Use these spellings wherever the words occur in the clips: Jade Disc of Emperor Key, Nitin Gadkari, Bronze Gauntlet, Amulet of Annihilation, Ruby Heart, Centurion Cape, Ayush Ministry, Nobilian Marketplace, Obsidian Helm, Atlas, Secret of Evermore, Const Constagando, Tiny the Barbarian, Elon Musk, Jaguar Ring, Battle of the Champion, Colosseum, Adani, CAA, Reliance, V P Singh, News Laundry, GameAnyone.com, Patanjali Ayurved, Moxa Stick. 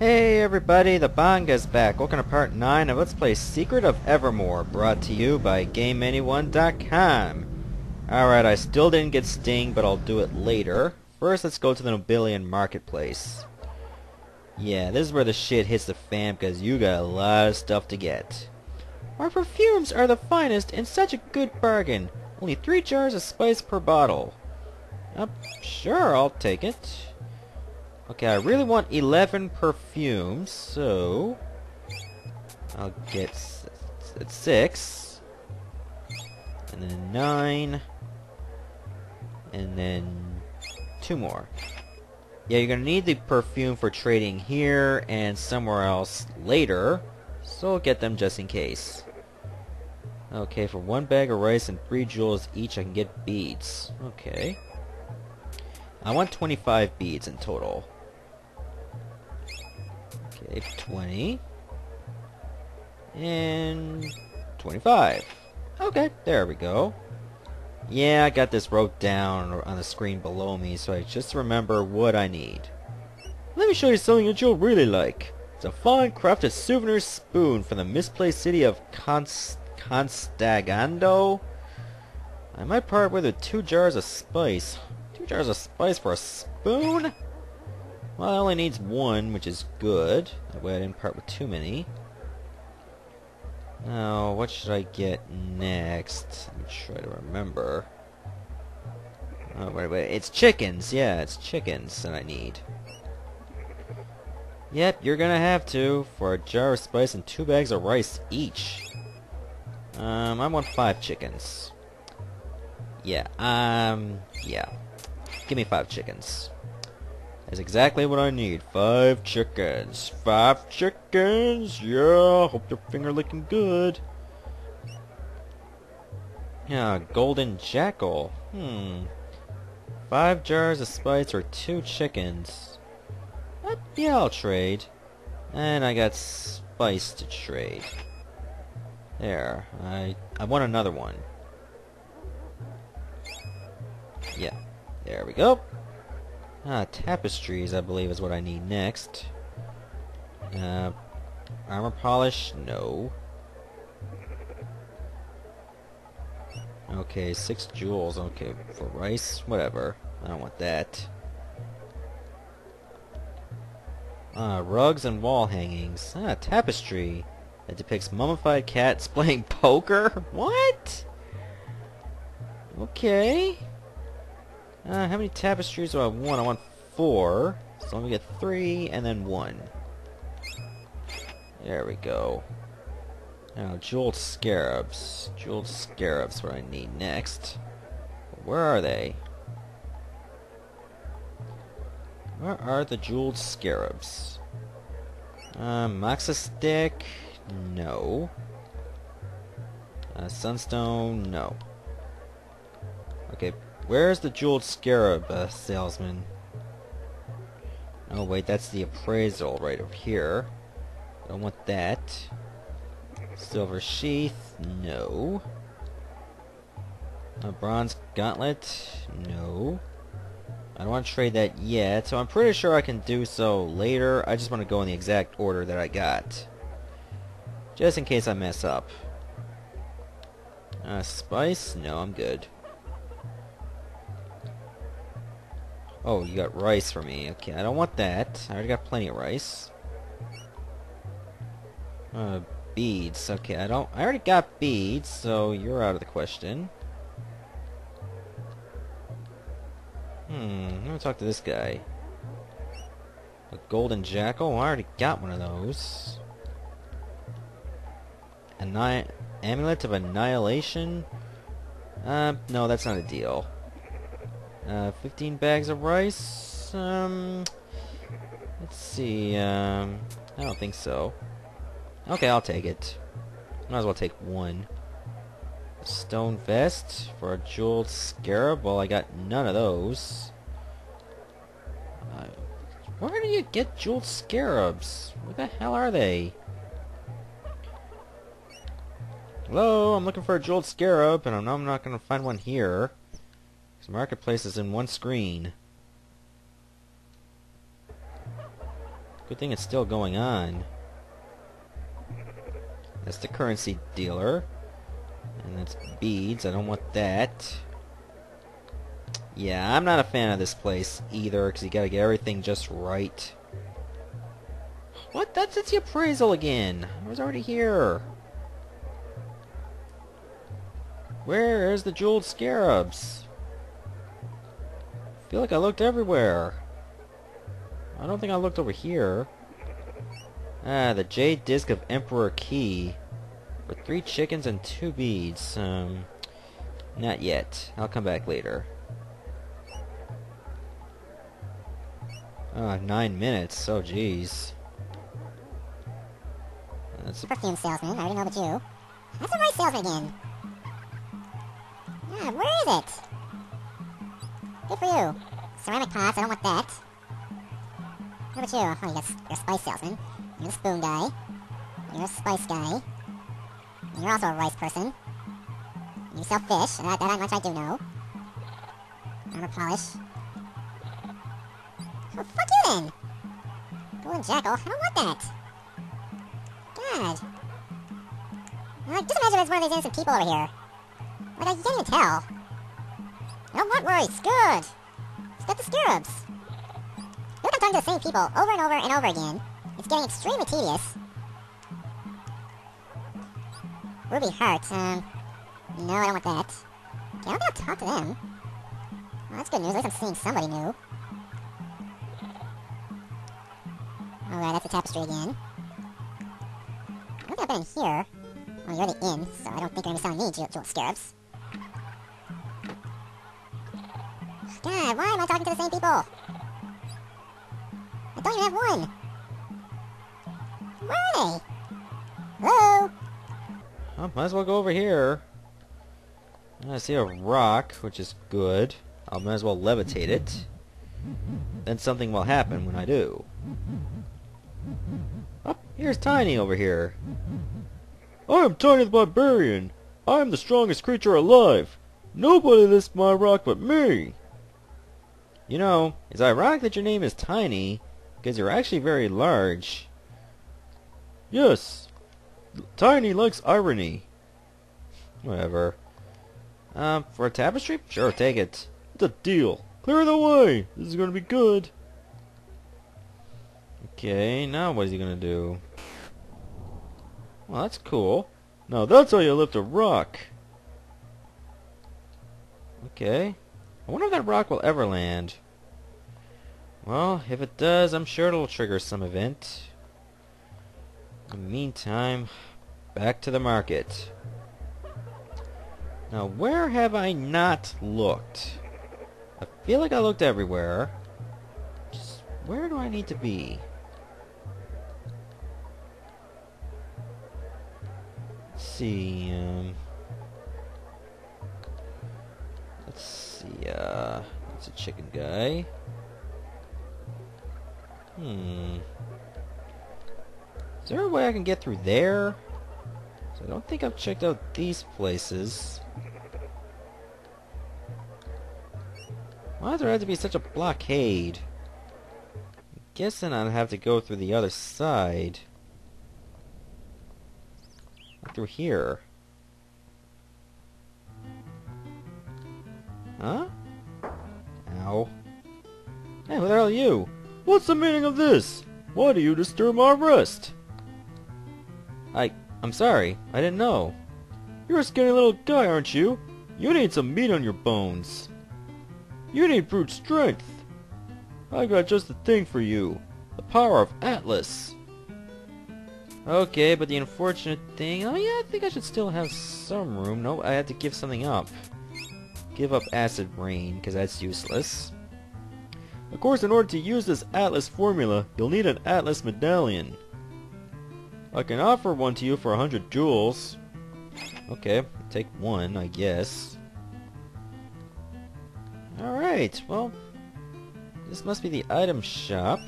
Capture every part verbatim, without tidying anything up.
Hey everybody, the Bong is back. Welcome to part nine of Let's Play Secret of Evermore, brought to you by Game Anyone dot com. Alright, I still didn't get Sting, but I'll do it later. First, let's go to the Nobilian Marketplace. Yeah, this is where the shit hits the fan, because you got a lot of stuff to get. Our perfumes are the finest and such a good bargain. Only three jars of spice per bottle. Uh, sure, I'll take it. Okay, I really want eleven perfumes, so I'll get six, and then nine, and then two more. Yeah, you're gonna need the perfume for trading here and somewhere else later, so I'll get them just in case. Okay, for one bag of rice and three jewels each, I can get beads. Okay. I want twenty-five beads in total. Okay, twenty. And twenty-five. Okay, there we go. Yeah, I got this wrote down on the screen below me, so I just remember what I need. Let me show you something that you'll really like. It's a fine crafted souvenir spoon from the misplaced city of Const Constagando. I might part with it two jars of spice. Two jars of spice for a spoon? Well, it only needs one, which is good. That way I didn't part with too many. Now, what should I get next? Let me try to remember. Oh, wait, wait. It's chickens. Yeah, it's chickens that I need. Yep, you're gonna have to for a jar of spice and two bags of rice each. Um, I want five chickens. Yeah, um, yeah. Give me five chickens. That's exactly what I need. Five chickens. Five chickens. Yeah. Hope your finger looking good. Yeah. Golden jackal. Hmm. Five jars of spice or two chickens. Uh, yeah, I'll trade. And I got spice to trade. There. I I want another one. Yeah. There we go. Ah, tapestries, I believe, is what I need next. Uh, armor polish? No. Okay, six jewels. Okay, for rice? Whatever. I don't want that. Ah, rugs and wall hangings. Ah, tapestry. That depicts mummified cats playing poker? What? Okay. Uh, how many tapestries do I want? I want four. So let me get three and then one. There we go. Now, jeweled scarabs. Jeweled scarabs what I need next. Where are they? Where are the jeweled scarabs? Uh, Moxa Stick? No. Uh, sunstone? No. Okay. Where's the jeweled scarab uh, salesman? Oh wait, that's the appraisal right over here. I don't want that. Silver sheath? No. A bronze gauntlet? No. I don't want to trade that yet, so I'm pretty sure I can do so later. I just want to go in the exact order that I got. Just in case I mess up. Uh, spice? No, I'm good. Oh, you got rice for me. Okay, I don't want that. I already got plenty of rice. Uh, beads. Okay, I don't... I already got beads, so you're out of the question. Hmm, I'm gonna talk to this guy. A golden jackal? I already got one of those. Anni- Amulet of Annihilation? Uh, no, that's not a deal. Uh, fifteen bags of rice, um, let's see, um, I don't think so. Okay, I'll take it. Might as well take one. Stone vest for a jeweled scarab, well I got none of those. Uh, where do you get jeweled scarabs? Where the hell are they? Hello, I'm looking for a jeweled scarab, and I know I'm not going to find one here. Marketplace is in one screen. Good thing it's still going on. That's the currency dealer. And that's beads. I don't want that. Yeah, I'm not a fan of this place either, because you gotta get everything just right. What? That's, that's the appraisal again. I was already here. Where is the jeweled scarabs? I feel like I looked everywhere. I don't think I looked over here. Ah, the Jade Disc of Emperor Key. For three chickens and two beads. Um, not yet. I'll come back later. Ah, uh, nine minutes. Oh, jeez. That's a perfume salesman. I already know the Jew. That's a nice salesman again. Yeah, where is it? Good for you. Ceramic pots, I don't want that. What about you? Oh, you got, you're a spice salesman. You're the spoon guy. You're a spice guy. And you're also a rice person. And you sell fish. That, that much I do know. Armor polish. Well, fuck you then! Golden Jackal, I don't want that! God! Well, just imagine there's one of these innocent people over here. Like, I can't even tell. I don't want worries. Good. It's got the scarabs. Look, I'm talking to the same people over and over and over again. It's getting extremely tedious. Ruby Heart. Um, no, I don't want that. Okay, I don't think I'll talk to them. Well, that's good news. At least I'm seeing somebody new. Alright, that's the tapestry again. I don't think I've been in here. Well, you're the inn, so I don't think you're going to be selling me jewel, jewel scarabs. God, why am I talking to the same people? I don't even have one! Where are they? Hello? Well, might as well go over here. I see a rock, which is good. I might as well levitate it. Then something will happen when I do. Oh, here's Tiny over here. I'm Tiny the Barbarian. I'm the strongest creature alive. Nobody lifts my rock but me. You know, it's ironic that your name is Tiny, because you're actually very large. Yes. Tiny likes irony. Whatever. Um, for a tapestry? Sure, take it. It's a deal. Clear the way. This is going to be good. Okay, now what is he going to do? Well, that's cool. Now that's how you lift a rock. Okay. I wonder if that rock will ever land. Well, if it does, I'm sure it'll trigger some event. In the meantime, back to the market. Now, where have I not looked? I feel like I looked everywhere. Just where do I need to be? Let's see, um... let's see. Yeah, that's a chicken guy. Hmm. Is there a way I can get through there? So I don't think I've checked out these places. Why does there have to be such a blockade? I'm guessing I'll have to go through the other side. Like through here. Huh? Ow. Hey, who the hell are you? What's the meaning of this? Why do you disturb my rest? I... I'm sorry. I didn't know. You're a skinny little guy, aren't you? You need some meat on your bones. You need brute strength. I got just the thing for you. The power of Atlas. Okay, but the unfortunate thing... Oh yeah, I think I should still have some room. No, I had to give something up. Give up acid rain, because that's useless. Of course, in order to use this Atlas formula, you'll need an Atlas medallion. I can offer one to you for a hundred jewels. Okay, take one, I guess. Alright, well, this must be the item shop.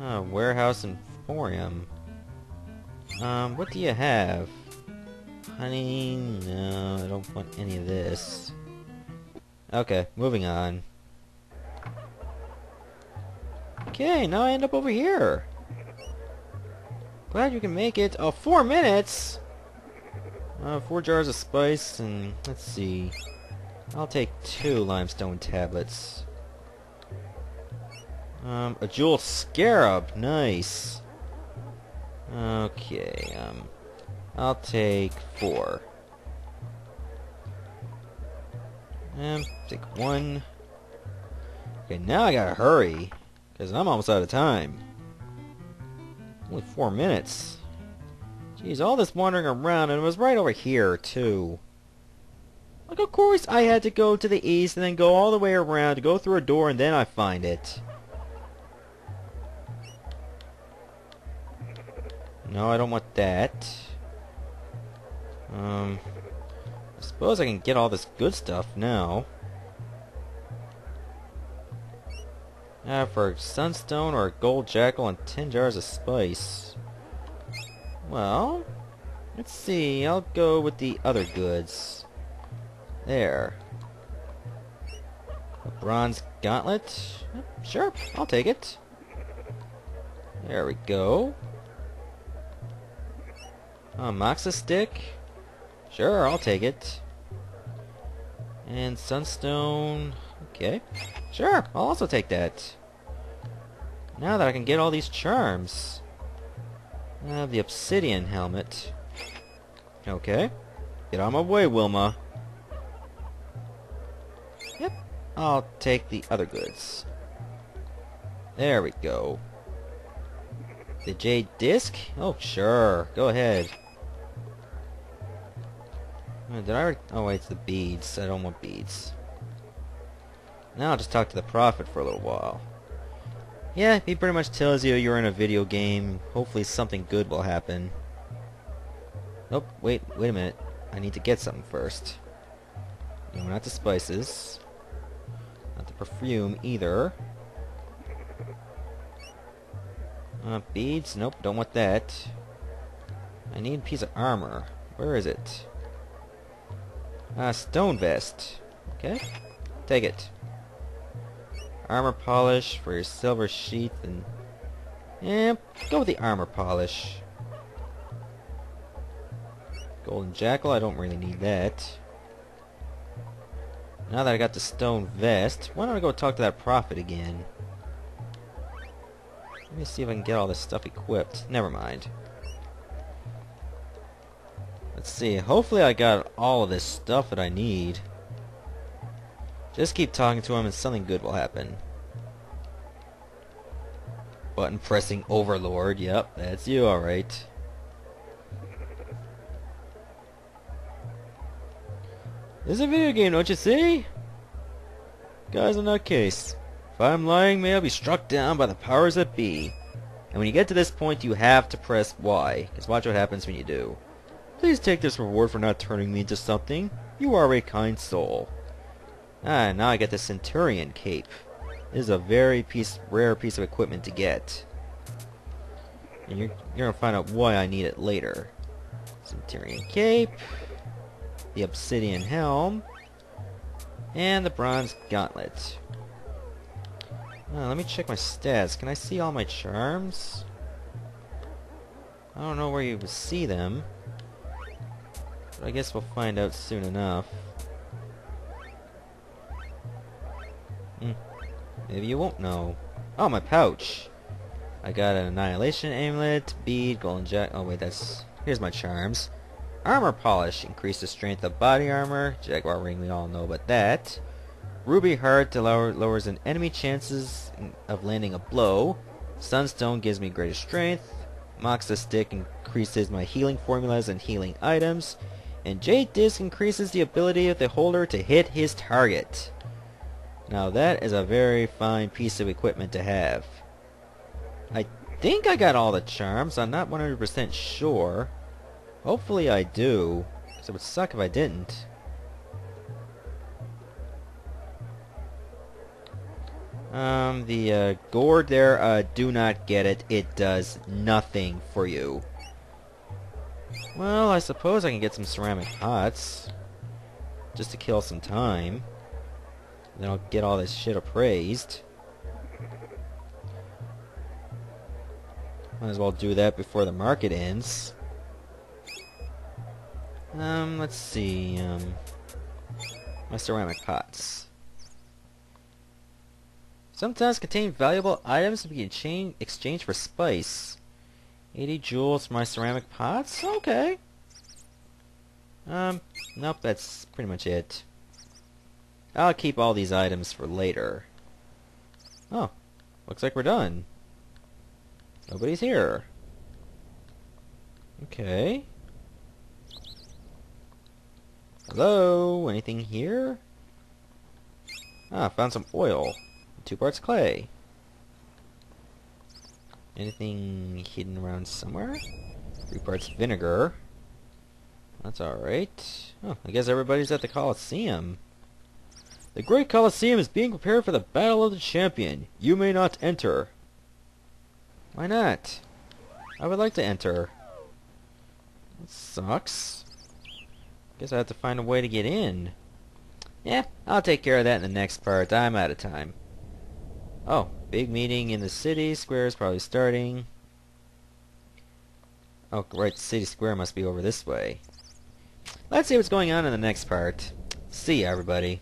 Ah, warehouse and forum. Um, what do you have? Honey, no, I don't want any of this. Okay, moving on. Okay, now I end up over here. Glad you can make it. Oh, four minutes? Uh, four jars of spice, and let's see. I'll take two limestone tablets. Um, a jeweled scarab. Nice. Okay, um, I'll take four. Um, take one. Okay, now I gotta hurry, because I'm almost out of time. Only four minutes. Jeez, all this wandering around, and it was right over here, too. Like, of course I had to go to the east, and then go all the way around, go through a door, and then I find it. No, I don't want that. Um, I suppose I can get all this good stuff now. Ah, for sunstone or a gold jackal and ten jars of spice. Well, let's see. I'll go with the other goods. There. A bronze gauntlet? Sure, I'll take it. There we go. A Moxa stick? Sure, I'll take it. And sunstone... Okay. Sure, I'll also take that. Now that I can get all these charms. I have the obsidian helmet. Okay. Get out of my way, Wilma. Yep. I'll take the other goods. There we go. The Jade Disc? Oh, sure. Go ahead. Did I already... Oh, wait, it's the beads. I don't want beads. Now I'll just talk to the prophet for a little while. Yeah, he pretty much tells you you're in a video game. Hopefully something good will happen. Nope, wait, wait a minute. I need to get something first. No, not the spices. Not the perfume, either. Uh, beads? Nope, don't want that. I need a piece of armor. Where is it? Ah, stone vest. Okay, take it. Armor polish for your silver sheath, and yeah, go with the armor polish. Golden jackal, I don't really need that. Now that I got the stone vest, why don't I go talk to that prophet again? Let me see if I can get all this stuff equipped. Never mind. Let's see, hopefully I got all of this stuff that I need. Just keep talking to him and something good will happen. Button pressing overlord, yep, that's you, alright. This is a video game, don't you see? Guys, in that case, if I'm lying, may I be struck down by the powers that be. And when you get to this point, you have to press Y, because watch what happens when you do. Please take this reward for not turning me into something. You are a kind soul. Ah, now I get the Centurion Cape. This is a very piece, rare piece of equipment to get. And you're, you're going to find out why I need it later. Centurion Cape. The Obsidian Helm. And the Bronze Gauntlet. Ah, let me check my stats. Can I see all my charms? I don't know where you would see them. But I guess we'll find out soon enough. Maybe you won't know. Oh, my pouch! I got an Annihilation Amulet, bead, golden jack... Oh, wait, that's... Here's my charms. Armor polish. Increase the strength of body armor. Jaguar ring, we all know about that. Ruby heart to lower, lowers an enemy chances of landing a blow. Sunstone gives me greater strength. Moxa stick increases my healing formulas and healing items. And Jade Disc increases the ability of the holder to hit his target. Now that is a very fine piece of equipment to have. I think I got all the charms. I'm not one hundred percent sure. Hopefully I do. Because it would suck if I didn't. Um, the uh, gourd there, uh, do not get it. It does nothing for you. Well, I suppose I can get some ceramic pots. Just to kill some time. Then I'll get all this shit appraised. Might as well do that before the market ends. Um, let's see. Um, my ceramic pots. Sometimes contain valuable items to be exchanged for spice. eighty jewels for my ceramic pots? Okay. Um, nope, that's pretty much it. I'll keep all these items for later. Oh, looks like we're done. Nobody's here. Okay. Hello? Anything here? Ah, found some oil. Two parts clay. Anything hidden around somewhere? Three parts vinegar. That's alright. Oh, I guess everybody's at the Colosseum. The Great Colosseum is being prepared for the Battle of the Champion. You may not enter. Why not? I would like to enter. That sucks. Guess I have to find a way to get in. Yeah, I'll take care of that in the next part. I'm out of time. Oh, big meeting in the city. Square is probably starting. Oh, right, city square must be over this way. Let's see what's going on in the next part. See ya, everybody.